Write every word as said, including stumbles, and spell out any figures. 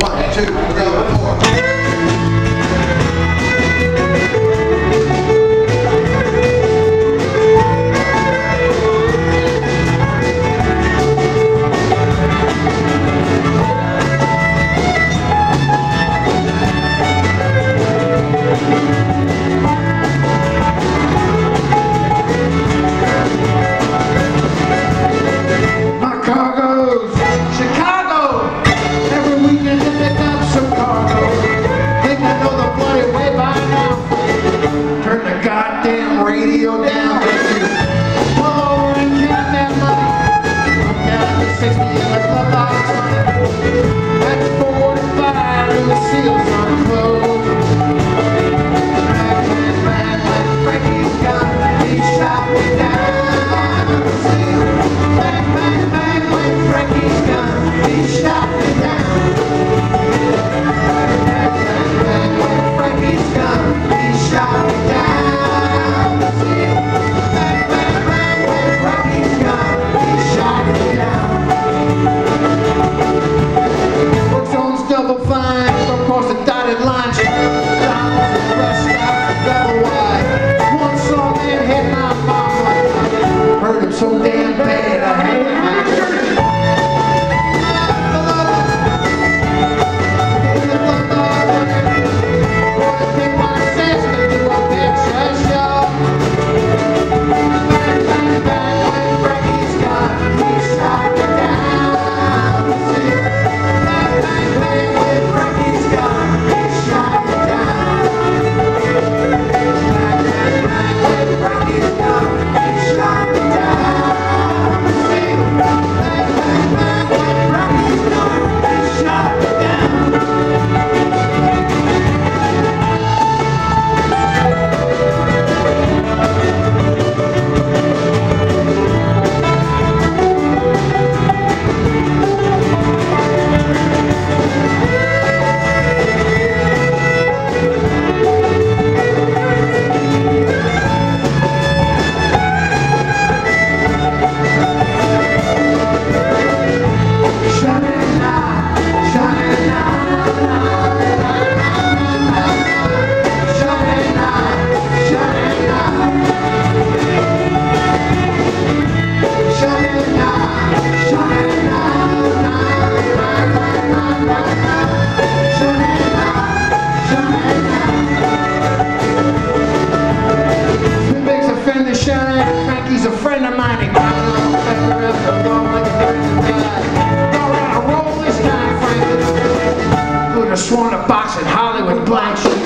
One, two, three, four. Goddamn radio down, baby. Pull over and count that money. I'm counting to sixty and let the lights on. That's forty-five and the seals unclosed. Back and back like Frankie's gun. He shot me down on the seal. Back, back, back like Frankie's gun. He shot me down. Back, back, back like Frankie's gun. He shot me down. So damn bad I hate it. Wanna pick my sister to a picture show. Bang, bang, bang, like Frankie's gun. He shot me down the sea. Bang, bang, bang, like Frankie's gun. He shot me down. Bang, bang, bang, like Frankie's gun. He shot me down. I sworn a box in Hollywood black sheep.